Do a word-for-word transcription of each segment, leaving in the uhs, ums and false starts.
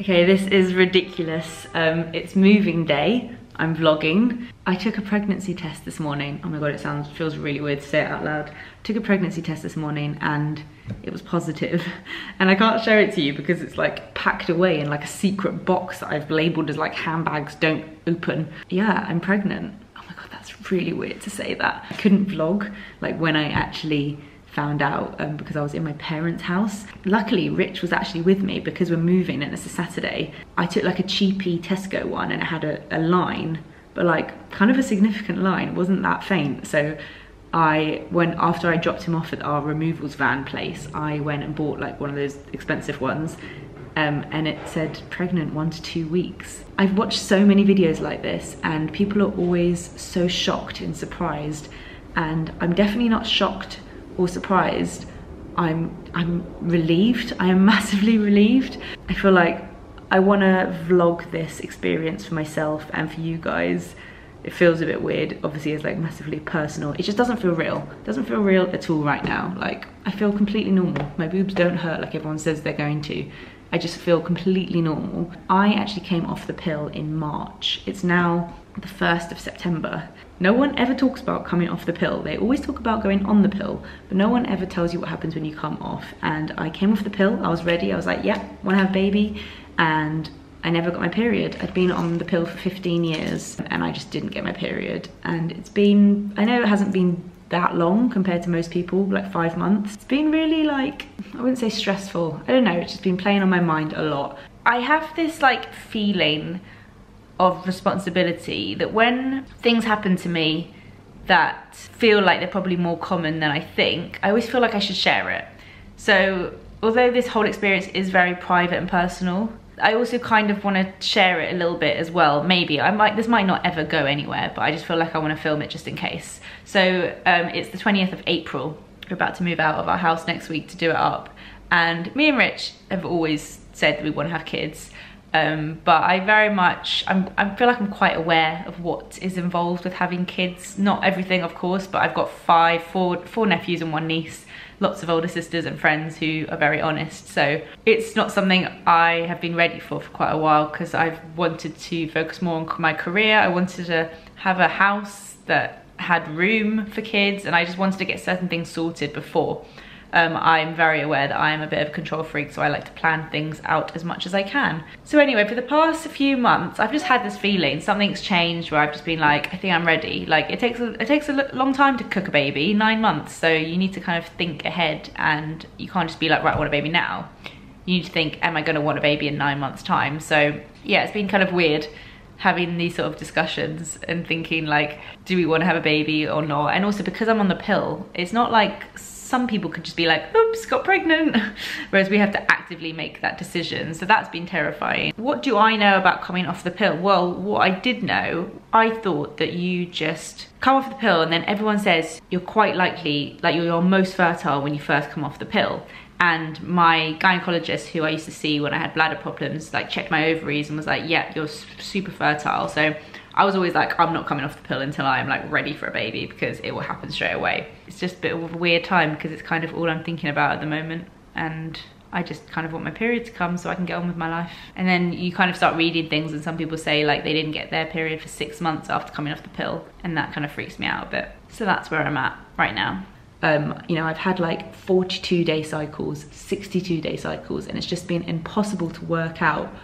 Okay, this is ridiculous. Um, it's moving day. I'm vlogging. I took a pregnancy test this morning. Oh my god, it sounds feels really weird to say it out loud. Took a pregnancy test this morning and it was positive. And I can't show it to you because it's like packed away in like a secret box that I've labeled as like handbags don't open. Yeah, I'm pregnant. Oh my god, that's really weird to say that. I couldn't vlog like when I actually found out um, because I was in my parents' house. Luckily, Rich was actually with me because we're moving and it's a Saturday. I took like a cheapy Tesco one and it had a, a line, but like kind of a significant line. It wasn't that faint. So I went, after I dropped him off at our removals van place, I went and bought like one of those expensive ones. Um, and it said pregnant one to two weeks. I've watched so many videos like this and people are always so shocked and surprised. And I'm definitely not shocked or surprised. I'm I'm relieved. I am massively relieved. I feel like I want to vlog this experience for myself and for you guys. It feels a bit weird. Obviously, it's like massively personal. It just doesn't feel real. It doesn't feel real at all right now. Like, I feel completely normal. My boobs don't hurt like everyone says they're going to. I just feel completely normal. I actually came off the pill in March. It's now the first of September. No one ever talks about coming off the pill. They always talk about going on the pill, but no one ever tells you what happens when you come off. And I came off the pill, I was ready. I was like, yeah, wanna have a baby. And I never got my period. I'd been on the pill for fifteen years and I just didn't get my period. And it's been, I know it hasn't been that long compared to most people, like five months. It's been really like, I wouldn't say stressful. I don't know, it's just been playing on my mind a lot. I have this like feeling of responsibility that when things happen to me that feel like they're probably more common than I think, I always feel like I should share it. So although this whole experience is very private and personal, I also kind of want to share it a little bit as well. Maybe I might, this might not ever go anywhere, but I just feel like I want to film it just in case. So um, it's the twentieth of April. We're about to move out of our house next week to do it up. And me and Rich have always said that we want to have kids. Um, but I very much, I'm, I feel like I'm quite aware of what is involved with having kids. Not everything, of course, but I've got five, four, four nephews and one niece. Lots of older sisters and friends who are very honest. So it's not something I have been ready for for quite a while because I've wanted to focus more on my career. I wanted to have a house that had room for kids and I just wanted to get certain things sorted before. Um, I'm very aware that I am a bit of a control freak, so I like to plan things out as much as I can. So anyway, for the past few months, I've just had this feeling something's changed where I've just been like, I think I'm ready. Like, it takes a, it takes a long time to cook a baby, nine months. So you need to kind of think ahead and you can't just be like, right, I want a baby now. You need to think, am I gonna want a baby in nine months' time? So yeah, it's been kind of weird having these sort of discussions and thinking like, do we want to have a baby or not? And also because I'm on the pill, it's not like some people could just be like, oops, got pregnant. Whereas we have to actively make that decision. So that's been terrifying. What do I know about coming off the pill? Well, what I did know, I thought that you just come off the pill and then everyone says you're quite likely, like you're, you're most fertile when you first come off the pill. And my gynecologist, who I used to see when I had bladder problems, like checked my ovaries and was like, yeah, you're super fertile. So I was always like, I'm not coming off the pill until I'm like ready for a baby because it will happen straight away. It's just a bit of a weird time because it's kind of all I'm thinking about at the moment. And I just kind of want my period to come so I can get on with my life. And then you kind of start reading things and some people say like they didn't get their period for six months after coming off the pill. And that kind of freaks me out a bit. So that's where I'm at right now. Um, you know, I've had like forty-two day cycles, sixty-two day cycles, and it's just been impossible to work out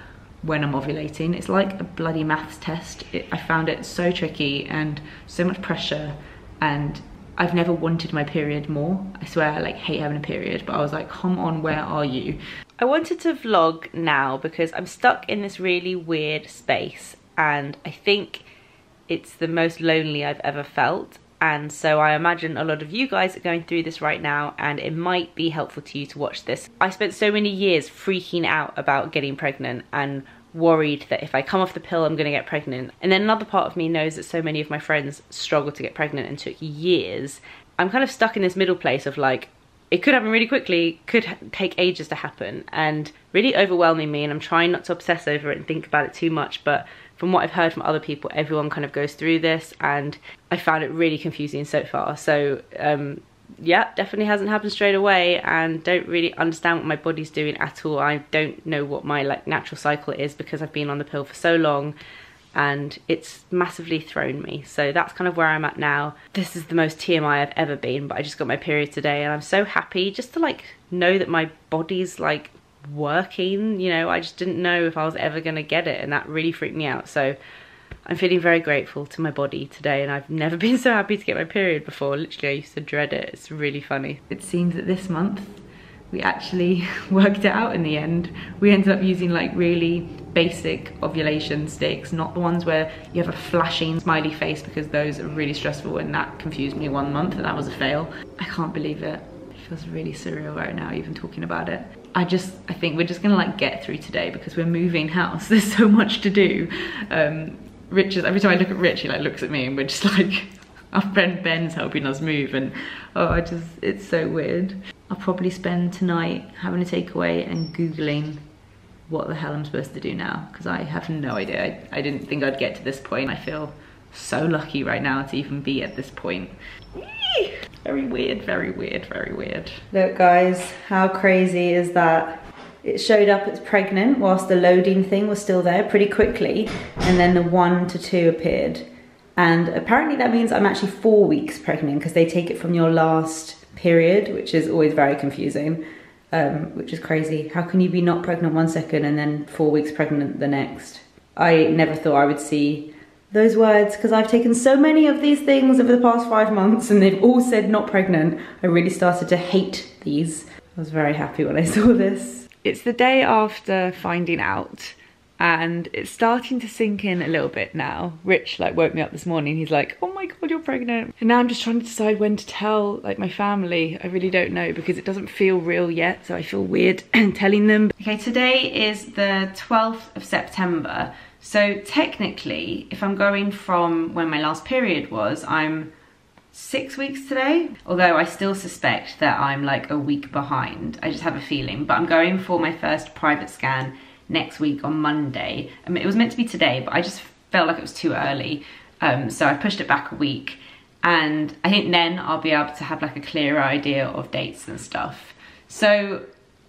when I'm ovulating. It's like a bloody maths test. It, I found it so tricky and so much pressure, and I've never wanted my period more. I swear I like hate having a period, but I was like, come on, where are you? I wanted to vlog now because I'm stuck in this really weird space and I think it's the most lonely I've ever felt. And so I imagine a lot of you guys are going through this right now and it might be helpful to you to watch this. I spent so many years freaking out about getting pregnant and worried that if I come off the pill, I'm gonna get pregnant. And then another part of me knows that so many of my friends struggled to get pregnant and took years. I'm kind of stuck in this middle place of like, it could happen really quickly, could take ages to happen, and really overwhelming me, and I'm trying not to obsess over it and think about it too much, but from what I've heard from other people, everyone kind of goes through this and I found it really confusing so far. So um, yeah, definitely hasn't happened straight away, and don't really understand what my body's doing at all. I don't know what my like natural cycle is because I've been on the pill for so long, and it's massively thrown me. So that's kind of where I'm at now. This is the most T M I I've ever been, but I just got my period today and I'm so happy just to like know that my body's like working, you know. I just didn't know if I was ever gonna get it, and that really freaked me out. So I'm feeling very grateful to my body today, and I've never been so happy to get my period before. Literally, I used to dread it. It's really funny. It seems that this month we actually worked it out in the end. We ended up using like really basic ovulation sticks, not the ones where you have a flashing smiley face, because those are really stressful, and that confused me one month and that was a fail. I can't believe it. It feels really surreal right now even talking about it. I just, I think we're just gonna like get through today because we're moving house. There's so much to do. Um, Rich is, every time I look at Rich, he like looks at me and we're just like, our friend Ben's helping us move, and oh, I just, it's so weird. I'll probably spend tonight having a takeaway and Googling what the hell I'm supposed to do now, because I have no idea. I, I didn't think I'd get to this point. I feel so lucky right now to even be at this point. Very weird, very weird, very weird. Look guys, how crazy is that? It showed up as pregnant whilst the loading thing was still there pretty quickly, and then the one to two appeared. And apparently that means I'm actually four weeks pregnant, because they take it from your last period, which is always very confusing, um, which is crazy. How can you be not pregnant one second and then four weeks pregnant the next? I never thought I would see those words, because I've taken so many of these things over the past five months and they've all said not pregnant. I really started to hate these. I was very happy when I saw this. It's the day after finding out, and it's starting to sink in a little bit now. Rich like woke me up this morning. He's like, oh my God, you're pregnant. And now I'm just trying to decide when to tell like my family. I really don't know, because it doesn't feel real yet. So I feel weird telling them. Okay, today is the twelfth of September. So technically, if I'm going from when my last period was, I'm six weeks today, although I still suspect that I'm like a week behind. I just have a feeling. But I'm going for my first private scan next week on Monday. I mean, it was meant to be today, but I just felt like it was too early, um so I pushed it back a week, and I think then I'll be able to have like a clearer idea of dates and stuff. So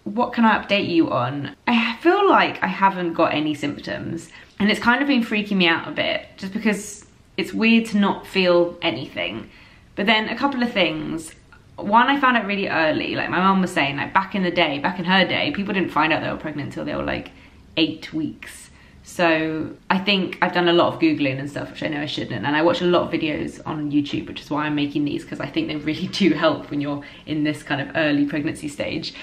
what can I update you on? I feel like I haven't got any symptoms, and it's kind of been freaking me out a bit, just because it's weird to not feel anything. But then a couple of things. One, I found out really early. Like my mum was saying, like back in the day, back in her day, people didn't find out they were pregnant until they were like eight weeks. So I think I've done a lot of Googling and stuff, which I know I shouldn't. And I watch a lot of videos on YouTube, which is why I'm making these, because I think they really do help when you're in this kind of early pregnancy stage.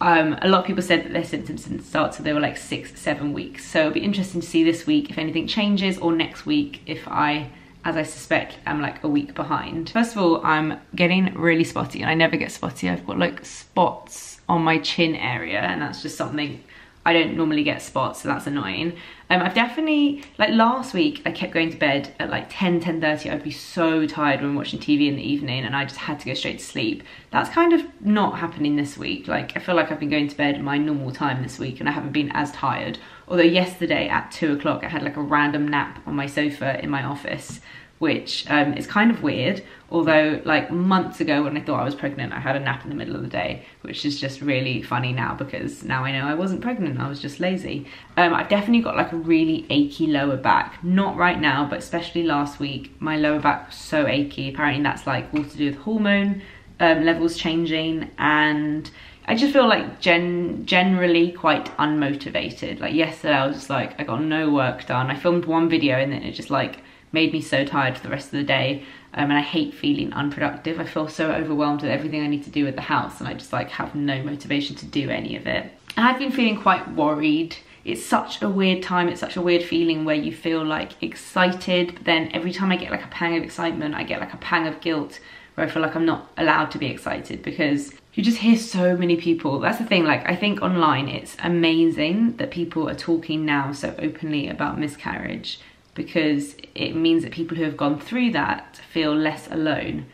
Um, a lot of people said that their symptoms didn't start till they were like six, seven weeks. So it'll be interesting to see this week if anything changes, or next week if I, as I suspect, I'm like a week behind. First of all, I'm getting really spotty, and I never get spotty. I've got like spots on my chin area, and that's just something, I don't normally get spots, so that's annoying. Um, I've definitely, like last week, I kept going to bed at like ten, ten thirty. I'd be so tired when watching T V in the evening, and I just had to go straight to sleep. That's kind of not happening this week. Like I feel like I've been going to bed at my normal time this week, and I haven't been as tired. Although yesterday at two o'clock, I had like a random nap on my sofa in my office, which um, is kind of weird. Although like months ago when I thought I was pregnant, I had a nap in the middle of the day, which is just really funny now, because now I know I wasn't pregnant, I was just lazy. Um, I've definitely got like a really achy lower back. Not right now, but especially last week, my lower back was so achy. Apparently that's like all to do with hormone um, levels changing, and I just feel like gen generally quite unmotivated. Like yesterday I was just like, I got no work done. I filmed one video and then it just like made me so tired for the rest of the day, um, and I hate feeling unproductive. I feel so overwhelmed with everything I need to do with the house, and I just like have no motivation to do any of it. And I've been feeling quite worried. It's such a weird time, it's such a weird feeling where you feel like excited, but then every time I get like a pang of excitement, I get like a pang of guilt, where I feel like I'm not allowed to be excited, because you just hear so many people. That's the thing, like I think online it's amazing that people are talking now so openly about miscarriage, because it means that people who have gone through that feel less alone.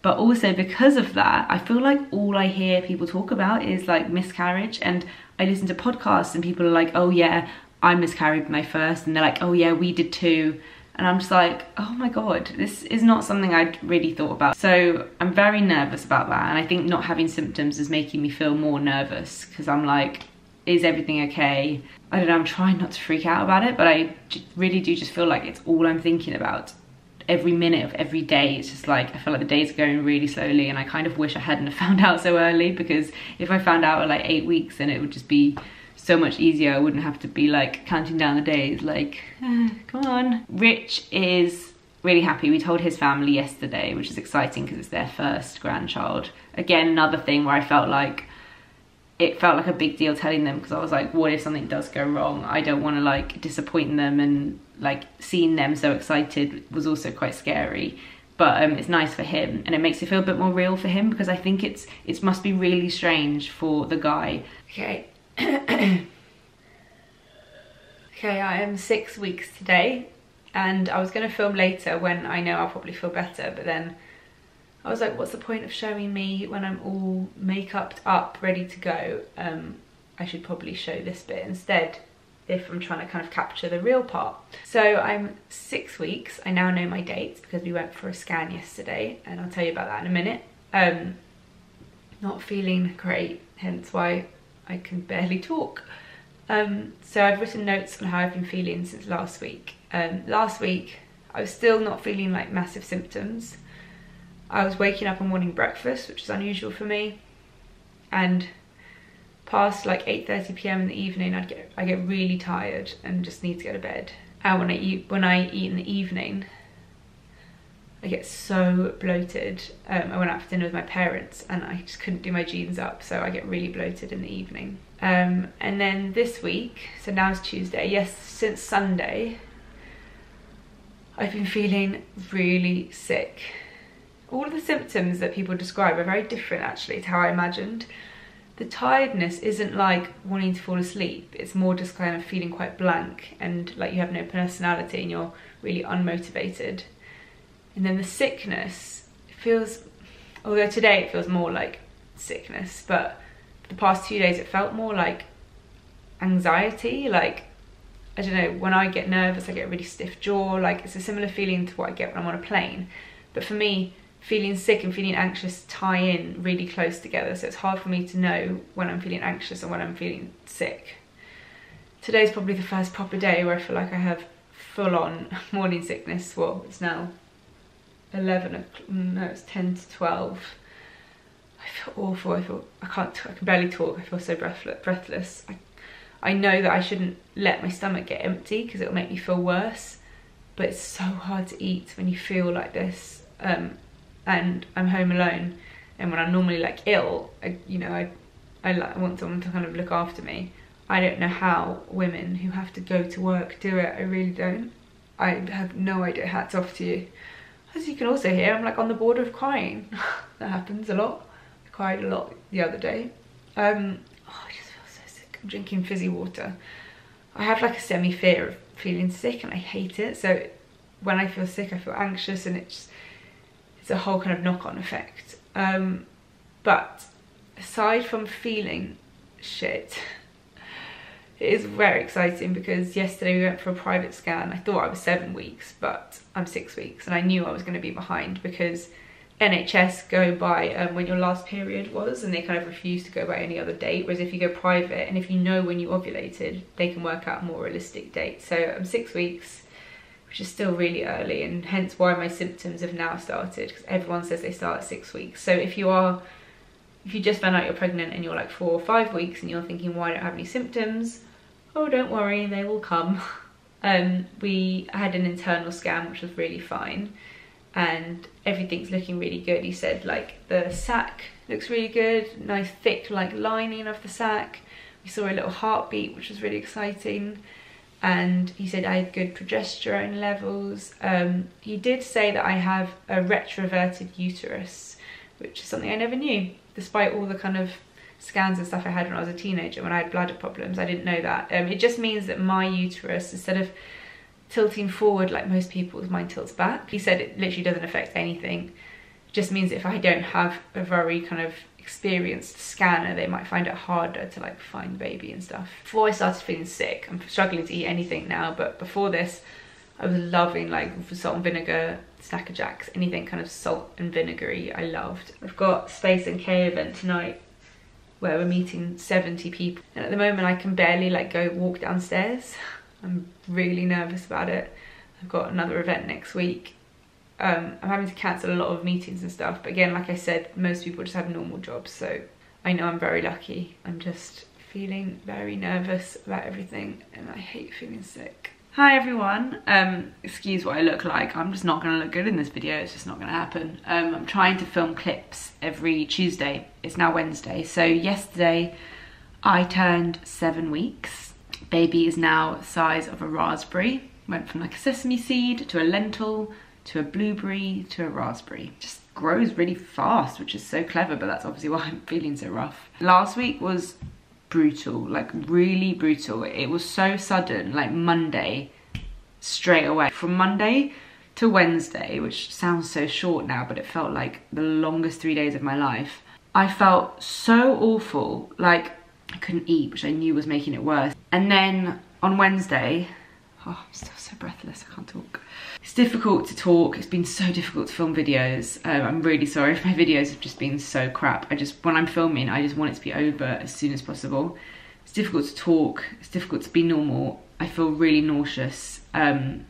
But also because of that, I feel like all I hear people talk about is like miscarriage, and I listen to podcasts and people are like, oh yeah, I miscarried my first, and they're like, oh yeah, we did too. and I'm just like, oh my god, this is not something I'd really thought about. So I'm very nervous about that, and I think not having symptoms is making me feel more nervous, because I'm like, is everything okay? I don't know, I'm trying not to freak out about it, but I really do just feel like it's all I'm thinking about. Every minute of every day, it's just like, I feel like the days are going really slowly, and I kind of wish I hadn't found out so early, because if I found out at like eight weeks, then it would just be so much easier. I wouldn't have to be like counting down the days, like, ah, come on. Rich is really happy. We told his family yesterday, which is exciting because it's their first grandchild. Again, another thing where I felt like, it felt like a big deal telling them, because I was like, what if something does go wrong? I don't want to like disappoint them, and like seeing them so excited was also quite scary. But um, it's nice for him, and it makes it feel a bit more real for him, because I think it's it must be really strange for the guy. Okay. Okay, I am six weeks today, and I was going to film later when I know I'll probably feel better, but then I was like, what's the point of showing me when I'm all make-upped up, ready to go? Um, I should probably show this bit instead, if I'm trying to kind of capture the real part. So I'm six weeks. I now know my dates because we went for a scan yesterday, and I'll tell you about that in a minute. Um, not feeling great, hence why I can barely talk. Um, so I've written notes on how I've been feeling since last week. Um, last week, I was still not feeling like massive symptoms. I was waking up and wanting breakfast, which is unusual for me, and past like eight thirty p m in the evening, I'd get I get really tired and just need to go to bed. And when I eat when I eat in the evening, I get so bloated. Um, I went out for dinner with my parents, and I just couldn't do my jeans up, so I get really bloated in the evening. Um, and then this week, so now it's Tuesday. Yes, since Sunday, I've been feeling really sick. All of the symptoms that people describe are very different, actually, to how I imagined. The tiredness isn't like wanting to fall asleep. It's more just kind of feeling quite blank, and like you have no personality and you're really unmotivated. And then the sickness, it feels, although today it feels more like sickness, but the past two days it felt more like anxiety. Like, I don't know, when I get nervous, I get a really stiff jaw. Like, it's a similar feeling to what I get when I'm on a plane. But for me, feeling sick and feeling anxious tie in really close together, so it's hard for me to know when I'm feeling anxious and when I'm feeling sick. Today's probably the first proper day where I feel like I have full-on morning sickness. Well, it's now eleven o'clock, no, it's ten to twelve. I feel awful. I feel I can't I can barely talk. I feel so breathless. I, I know that I shouldn't let my stomach get empty because it'll make me feel worse, but it's so hard to eat when you feel like this. Um, and I'm home alone, and when I'm normally like ill, I, you know, I, I, I want someone to kind of look after me. I don't know how women who have to go to work do it. I really don't. I have no idea. Hats off to you. As you can also hear, I'm like on the border of crying. That happens a lot. I cried a lot the other day. Um, oh, I just feel so sick. I'm drinking fizzy water. I have like a semi-fear of feeling sick, and I hate it. So when I feel sick, I feel anxious, and it's It's a whole kind of knock-on effect. Um, but aside from feeling shit, it is very exciting, because yesterday we went for a private scan. I thought I was seven weeks, but I'm six weeks, and I knew I was going to be behind because N H S go by um, when your last period was, and they kind of refuse to go by any other date, whereas if you go private and if you know when you ovulated, they can work out a more realistic date. So I'm six weeks. Which is still really early, and hence why my symptoms have now started, because everyone says they start at six weeks. So if you are, if you just found out you're pregnant and you're like four or five weeks and you're thinking, why I don't have any symptoms, oh, don't worry, they will come. Um, we had an internal scan, which was really fine, and everything's looking really good. He said like the sac looks really good, nice thick like lining of the sac. We saw a little heartbeat, which was really exciting. And he said I had good progesterone levels. Um, he did say that I have a retroverted uterus, which is something I never knew, despite all the kind of scans and stuff I had when I was a teenager, when I had bladder problems. I didn't know that. Um, it just means that my uterus, instead of tilting forward like most people's, mine tilts back. He said it literally doesn't affect anything. It just means if I don't have a very kind of experienced scanner, they might find it harder to like find the baby and stuff. Before I started feeling sick, I'm struggling to eat anything now, but before this I was loving like salt and vinegar, Snacker Jacks, anything kind of salt and vinegary I loved. We've got Space and K event tonight where we're meeting seventy people, and at the moment I can barely like go walk downstairs. I'm really nervous about it. I've got another event next week. Um, I'm having to cancel a lot of meetings and stuff, but again, like I said, most people just have normal jobs, so I know I'm very lucky. I'm just feeling very nervous about everything and I hate feeling sick. Hi everyone, um, excuse what I look like, I'm just not going to look good in this video, it's just not going to happen. Um, I'm trying to film clips every Tuesday, it's now Wednesday, so yesterday I turned seven weeks. Baby is now the size of a raspberry, went from like a sesame seed to a lentil to a blueberry to a raspberry. Just grows really fast, which is so clever, but that's obviously why I'm feeling so rough. Last week was brutal, like really brutal. It was so sudden, like Monday, straight away. From Monday to Wednesday, which sounds so short now, but it felt like the longest three days of my life. I felt so awful, like I couldn't eat, which I knew was making it worse. And then on Wednesday, oh, I'm still so breathless, I can't talk. It's difficult to talk, it's been so difficult to film videos. Um, I'm really sorry if my videos have just been so crap. I just, when I'm filming, I just want it to be over as soon as possible. It's difficult to talk, it's difficult to be normal. I feel really nauseous, um,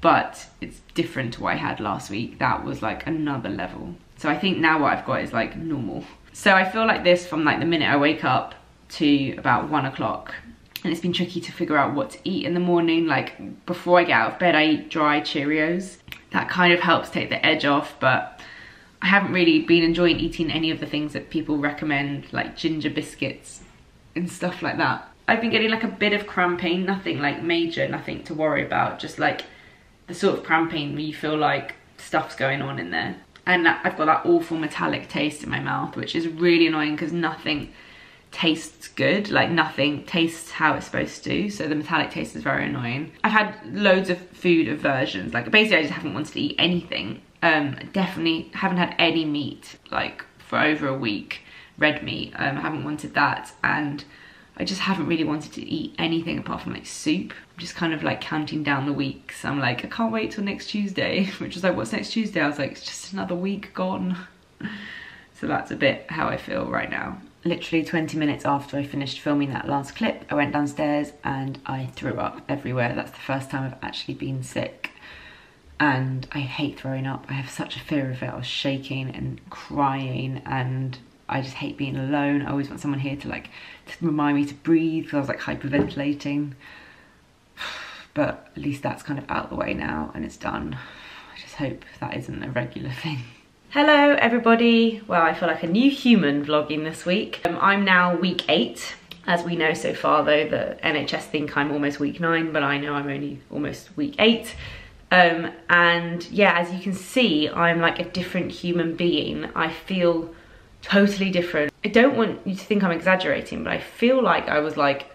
but it's different to what I had last week. That was like another level. So I think now what I've got is like normal. So I feel like this from like the minute I wake up to about one o'clock. And it's been tricky to figure out what to eat in the morning. Like before I get out of bed, I eat dry Cheerios. That kind of helps take the edge off, but I haven't really been enjoying eating any of the things that people recommend, like ginger biscuits and stuff like that. I've been getting like a bit of cramping, nothing like major, nothing to worry about, just like the sort of cramping where you feel like stuff's going on in there. And I've got that awful metallic taste in my mouth, which is really annoying because nothing tastes good, like nothing tastes how it's supposed to, so the metallic taste is very annoying. I've had loads of food aversions, like basically I just haven't wanted to eat anything. Um, definitely haven't had any meat, like for over a week, red meat, um, I haven't wanted that, and I just haven't really wanted to eat anything apart from like soup. I'm just kind of like counting down the weeks. I'm like, I can't wait till next Tuesday, which was like, what's next Tuesday? I was like, it's just another week gone. So that's a bit how I feel right now. Literally twenty minutes after I finished filming that last clip, I went downstairs and I threw up everywhere. That's the first time I've actually been sick. And I hate throwing up. I have such a fear of it. I was shaking and crying and I just hate being alone. I always want someone here to like to remind me to breathe because I was like hyperventilating. But at least that's kind of out of the way now and it's done. I just hope that isn't a regular thing. Hello everybody, well I feel like a new human vlogging this week. Um, I'm now week eight, as we know so far though the N H S think I'm almost week nine, but I know I'm only almost week eight. Um, and yeah, as you can see, I'm like a different human being. I feel totally different. I don't want you to think I'm exaggerating, but I feel like I was like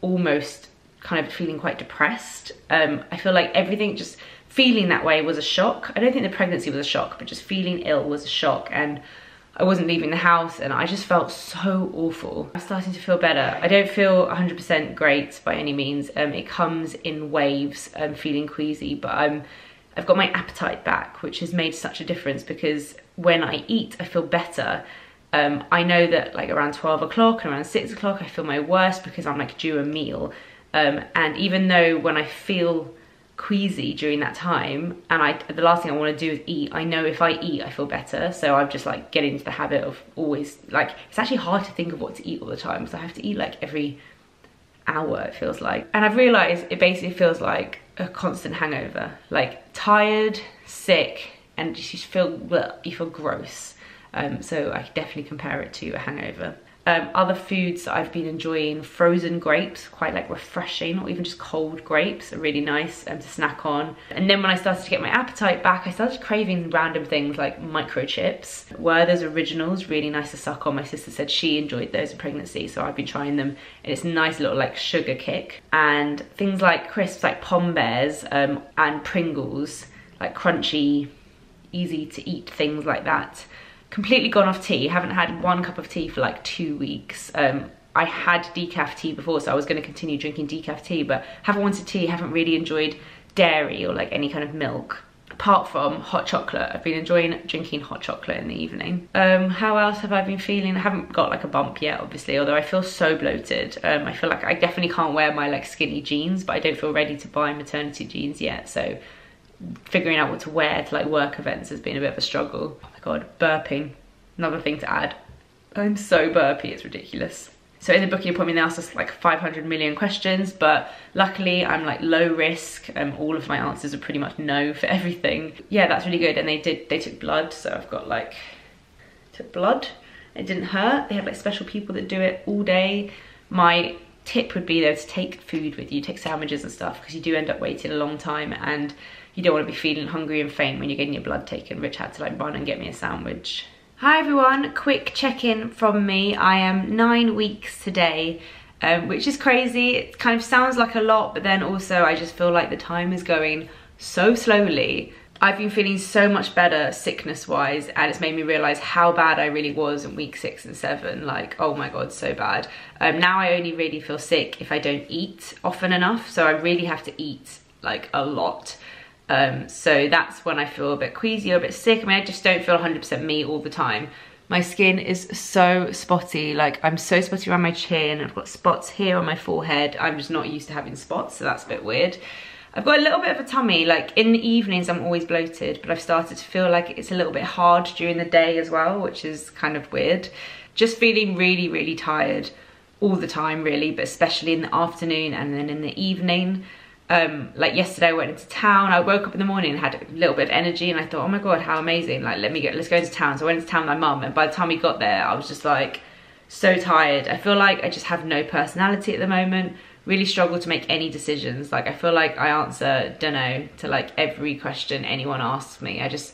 almost kind of feeling quite depressed. Um, I feel like everything just, feeling that way was a shock. I don't think the pregnancy was a shock, but just feeling ill was a shock, and I wasn't leaving the house and I just felt so awful. I'm starting to feel better. I don't feel one hundred percent great by any means. Um, it comes in waves, I'm feeling queasy, but I'm, I've got my appetite back, which has made such a difference because when I eat, I feel better. Um, I know that like around twelve o'clock and around six o'clock, I feel my worst because I'm like due a meal. Um, and even though when I feel queasy during that time and I the last thing I want to do is eat, I know if I eat I feel better, so I've just like get into the habit of always like, it's actually hard to think of what to eat all the time because I have to eat like every hour it feels like, and I've realized it basically feels like a constant hangover, like tired, sick, and you just feel, well, you feel gross. Um, so I definitely compare it to a hangover. Um, other foods that I've been enjoying, frozen grapes, quite like refreshing, or even just cold grapes are really nice um, to snack on. And then when I started to get my appetite back, I started craving random things like microchips. Werther's Originals, really nice to suck on. My sister said she enjoyed those in pregnancy, so I've been trying them and it's a nice little like sugar kick. And things like crisps like Pom Bears um, and Pringles, like crunchy, easy to eat things like that. Completely gone off tea, haven't had one cup of tea for like two weeks. Um, I had decaf tea before, so I was gonna continue drinking decaf tea, but haven't wanted tea, haven't really enjoyed dairy or like any kind of milk. Apart from hot chocolate, I've been enjoying drinking hot chocolate in the evening. Um, how else have I been feeling? I haven't got like a bump yet, obviously, although I feel so bloated. Um, I feel like I definitely can't wear my like skinny jeans, but I don't feel ready to buy maternity jeans yet. So figuring out what to wear to like work events has been a bit of a struggle. Oh my God, burping, another thing to add. I'm so burpy, it's ridiculous. So in the booking appointment, they asked us like five hundred million questions, but luckily I'm like low risk. Um, all of my answers are pretty much no for everything. Yeah, that's really good. And they did, they took blood. So I've got like, took blood. It didn't hurt. They have like special people that do it all day. My tip would be though to take food with you, take sandwiches and stuff, because you do end up waiting a long time and you don't want to be feeling hungry and faint when you're getting your blood taken. Rich had to like run and get me a sandwich. Hi everyone, quick check-in from me. I am nine weeks today, um, which is crazy. It kind of sounds like a lot, but then also I just feel like the time is going so slowly. I've been feeling so much better sickness-wise, and it's made me realise how bad I really was in week six and seven. Like, oh my God, so bad. Um, now I only really feel sick if I don't eat often enough, so I really have to eat like a lot. Um, so that's when I feel a bit queasy or a bit sick. I mean, I just don't feel one hundred percent me all the time. My skin is so spotty. Like, I'm so spotty around my chin. I've got spots here on my forehead. I'm just not used to having spots, so that's a bit weird. I've got a little bit of a tummy. Like, in the evenings, I'm always bloated, but I've started to feel like it's a little bit hard during the day as well, which is kind of weird. Just feeling really, really tired all the time, really, but especially in the afternoon and then in the evening. Um, like yesterday I went into town, I woke up in the morning and had a little bit of energy and I thought, oh my God, how amazing, like let me get, let's go into town. So I went into town with my mum, and by the time we got there I was just like so tired. I feel like I just have no personality at the moment, really struggle to make any decisions. Like I feel like I answer, don't know, to like every question anyone asks me. I just,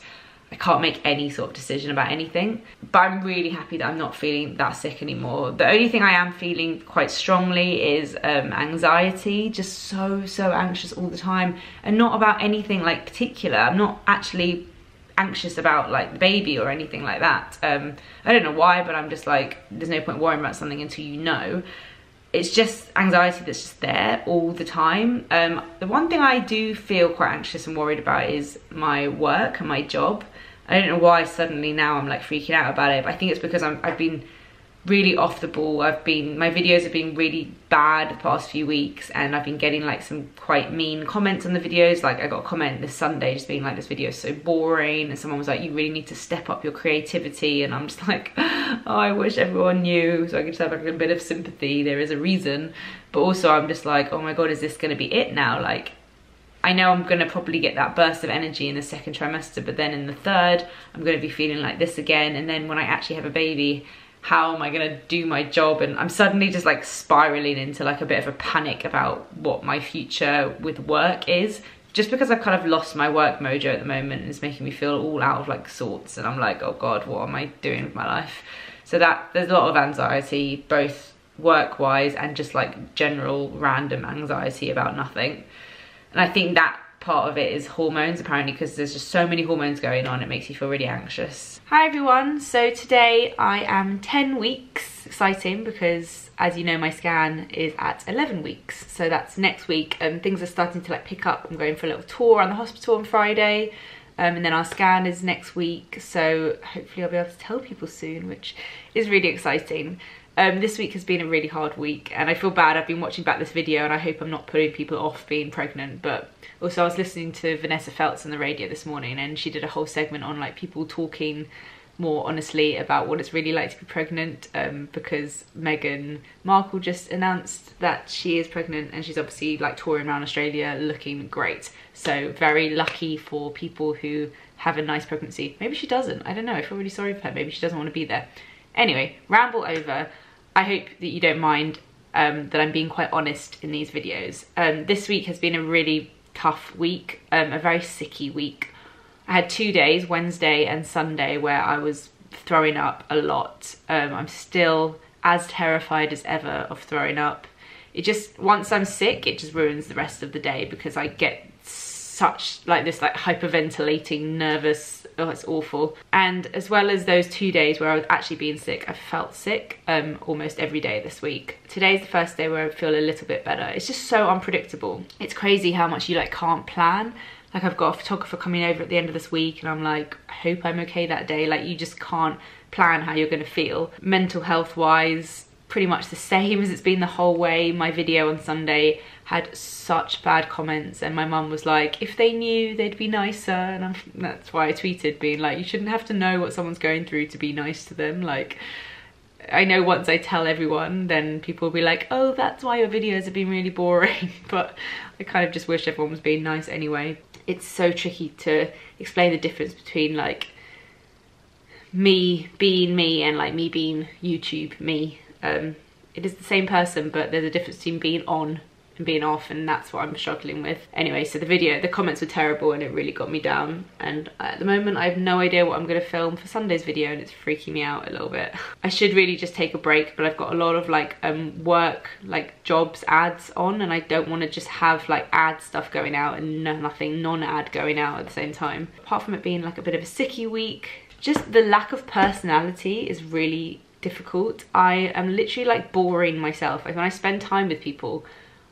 I can't make any sort of decision about anything. But I'm really happy that I'm not feeling that sick anymore. The only thing I am feeling quite strongly is um, anxiety. Just so, so anxious all the time. And not about anything like particular. I'm not actually anxious about like the baby or anything like that. Um, I don't know why, but I'm just like, there's no point worrying about something until you know. It's just anxiety that's just there all the time. Um, the one thing I do feel quite anxious and worried about is my work and my job. I don't know why suddenly now I'm like freaking out about it, but I think it's because I'm, I've been really off the ball. I've been, my videos have been really bad the past few weeks, and I've been getting like some quite mean comments on the videos. Like I got a comment this Sunday just being like, this video is so boring, and someone was like, you really need to step up your creativity, and I'm just like, oh, I wish everyone knew so I could just have like a bit of sympathy. There is a reason. But also I'm just like, oh my God, is this gonna be it now? Like I know I'm gonna probably get that burst of energy in the second trimester, but then in the third I'm gonna be feeling like this again, and then when I actually have a baby, how am I gonna do my job? And I'm suddenly just like spiraling into like a bit of a panic about what my future with work is, just because I've kind of lost my work mojo at the moment, and it's making me feel all out of like sorts, and I'm like, oh God, what am I doing with my life? So that there's a lot of anxiety, both work wise and just like general random anxiety about nothing. And I think that part of it is hormones, apparently, because there's just so many hormones going on, it makes you feel really anxious. Hi everyone, so today I am ten weeks. Exciting, because as you know my scan is at eleven weeks, so that's next week, and things are starting to like pick up. I'm going for a little tour around the hospital on Friday, um, and then our scan is next week, so hopefully I'll be able to tell people soon, which is really exciting. Um, this week has been a really hard week, and I feel bad. I've been watching back this video and I hope I'm not putting people off being pregnant, but also I was listening to Vanessa Feltz on the radio this morning, and she did a whole segment on like people talking more honestly about what it's really like to be pregnant, um, because Meghan Markle just announced that she is pregnant, and she's obviously like touring around Australia looking great. So very lucky for people who have a nice pregnancy. Maybe she doesn't, I don't know, I feel really sorry for her. Maybe she doesn't want to be there. Anyway, ramble over. I hope that you don't mind um, that I'm being quite honest in these videos. Um, this week has been a really tough week, um, a very sicky week. I had two days, Wednesday and Sunday, where I was throwing up a lot. Um, I'm still as terrified as ever of throwing up. It just, once I'm sick, it just ruins the rest of the day, because I get such like this like hyperventilating, nervous, oh, it's awful. And as well as those two days where I was actually being sick, I felt sick um, almost every day this week. Today's the first day where I feel a little bit better. It's just so unpredictable. It's crazy how much you like can't plan. Like, I've got a photographer coming over at the end of this week and I'm like, I hope I'm okay that day. Like, you just can't plan how you're gonna feel. Mental health wise, pretty much the same as it's been the whole way. My video on Sunday had such bad comments and my mum was like, if they knew they'd be nicer, and I'm, that's why I tweeted being like, you shouldn't have to know what someone's going through to be nice to them. Like, I know once I tell everyone, then people will be like, oh, that's why your videos have been really boring. But I kind of just wish everyone was being nice anyway. It's so tricky to explain the difference between like me being me and like me being YouTube me. Um, it is the same person, but there's a difference between being on and being off, and that's what I'm struggling with. Anyway, so the video, the comments were terrible and it really got me down, and at the moment I have no idea what I'm going to film for Sunday's video and it's freaking me out a little bit. I should really just take a break, but I've got a lot of like um, work, like jobs ads on, and I don't want to just have like ad stuff going out and nothing non-ad going out at the same time. Apart from it being like a bit of a sicky week, just the lack of personality is really difficult. I am literally like boring myself. Like, when I spend time with people,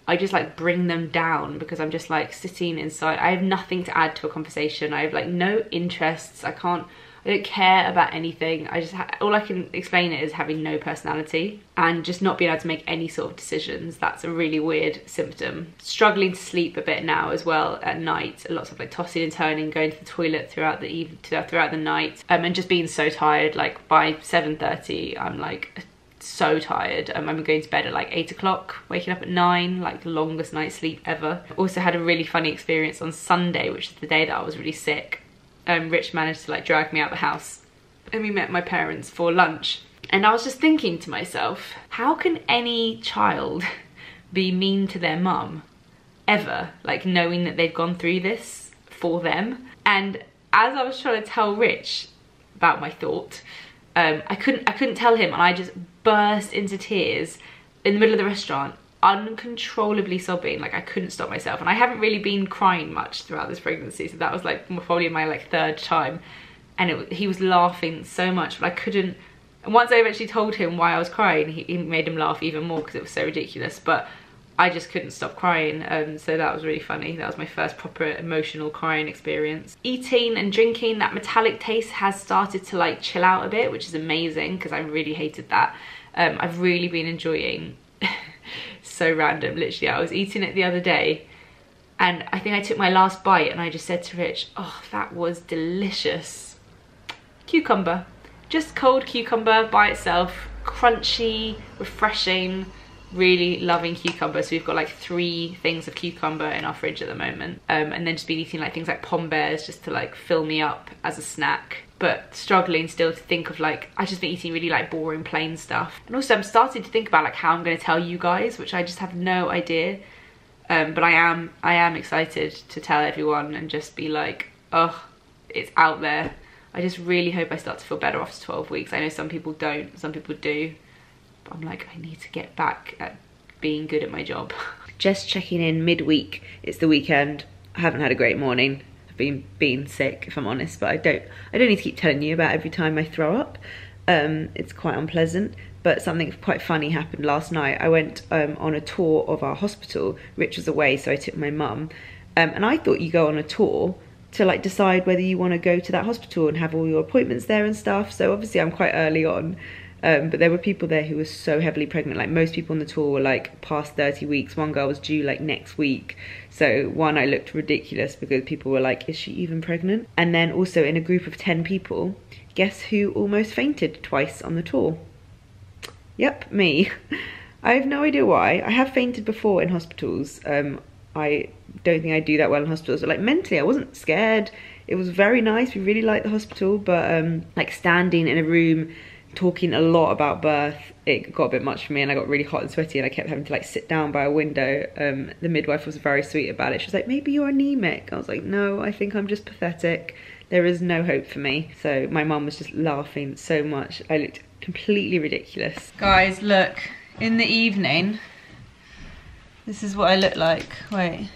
I just like bring them down because I'm just like sitting inside. I have nothing to add to a conversation. I have like no interests. I can't, I don't care about anything. I just, ha all I can explain it is having no personality and just not being able to make any sort of decisions. That's a really weird symptom. Struggling to sleep a bit now as well at night. Lots of like tossing and turning, going to the toilet throughout the evening, throughout the night, um, and just being so tired. Like by seven thirty, I'm like, so tired. um, I'm going to bed at like eight o'clock, waking up at nine, like the longest night's sleep ever. Also had a really funny experience on Sunday, which is the day that I was really sick. Um, Rich managed to like drag me out of the house and we met my parents for lunch, and I was just thinking to myself, how can any child be mean to their mum ever, like knowing that they've gone through this for them? And as I was trying to tell Rich about my thought, Um, I couldn't I couldn't tell him, and I just burst into tears in the middle of the restaurant, uncontrollably sobbing. Like, I couldn't stop myself, and I haven't really been crying much throughout this pregnancy, so that was like probably my like third time, and it, he was laughing so much, but I couldn't. And once I eventually told him why I was crying, he, he made him laugh even more because it was so ridiculous, but I just couldn't stop crying, um, so that was really funny. That was my first proper emotional crying experience. Eating and drinking, that metallic taste has started to like chill out a bit, which is amazing because I really hated that. Um, I've really been enjoying, so random, literally. I was eating it the other day and I think I took my last bite and I just said to Rich, oh, that was delicious. Cucumber, just cold cucumber by itself, crunchy, refreshing. Really loving cucumber, so we've got like three things of cucumber in our fridge at the moment, um, and then just been eating like things like pomme bears just to like fill me up as a snack, but struggling still to think of like, I've just been eating really like boring plain stuff. And also I'm starting to think about like how I'm going to tell you guys, which I just have no idea, um, but I am I am excited to tell everyone and just be like, oh, it's out there. I just really hope I start to feel better after twelve weeks. I know some people don't, some people do. I'm like, I need to get back at being good at my job. Just checking in midweek. It's the weekend. I haven't had a great morning. I've been being sick, if I'm honest, but I don't I don't need to keep telling you about every time I throw up. Um, it's quite unpleasant, but something quite funny happened last night. I went um, on a tour of our hospital. Rich was away, so I took my mum. Um, and I thought you go on a tour to like decide whether you want to go to that hospital and have all your appointments there and stuff. So obviously I'm quite early on. Um, but there were people there who were so heavily pregnant. Like, most people on the tour were like past thirty weeks. One girl was due like next week. So one, I looked ridiculous because people were like, is she even pregnant? And then also in a group of ten people, guess who almost fainted twice on the tour? Yep, me. I have no idea why. I have fainted before in hospitals. Um, I don't think I do that well in hospitals. But like mentally, I wasn't scared. It was very nice. We really liked the hospital. But um, like standing in a room talking a lot about birth, it got a bit much for me, and I got really hot and sweaty, and I kept having to like sit down by a window. Um, the midwife was very sweet about it. She was like, maybe you're anemic. I was like, no, I think I'm just pathetic. There is no hope for me. So my mum was just laughing so much. I looked completely ridiculous. Guys, look, in the evening, this is what I look like. Wait.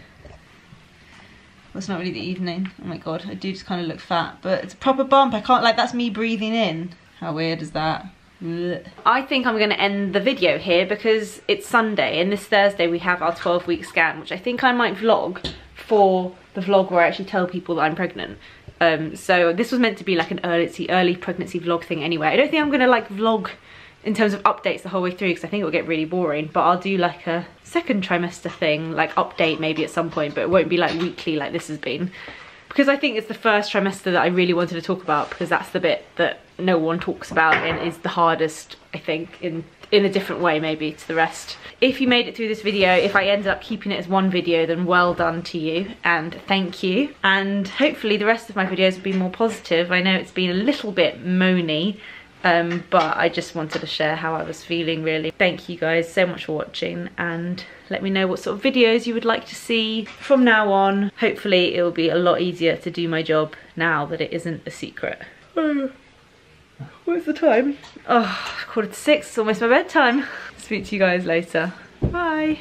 Well, it's not really the evening. Oh my God, I do just kind of look fat, but it's a proper bump. I can't, like, that's me breathing in. How weird is that? Blech. I think I'm gonna end the video here because it's Sunday and this Thursday we have our twelve week scan, which I think I might vlog for the vlog where I actually tell people that I'm pregnant. Um, so this was meant to be like an early, early pregnancy vlog thing anyway. I don't think I'm gonna like vlog in terms of updates the whole way through because I think it will get really boring, but I'll do like a second trimester thing, like update maybe at some point, but it won't be like weekly like this has been. Because I think it's the first trimester that I really wanted to talk about because that's the bit that no one talks about and is the hardest, I think, in in a different way maybe to the rest. If you made it through this video, if I ended up keeping it as one video, then well done to you and thank you. And hopefully the rest of my videos will be more positive. I know it's been a little bit moany, um, but I just wanted to share how I was feeling really. Thank you guys so much for watching and let me know what sort of videos you would like to see from now on. Hopefully it'll be a lot easier to do my job now that it isn't a secret. What's the time? Oh, quarter to six, it's almost my bedtime. Speak to you guys later. Bye.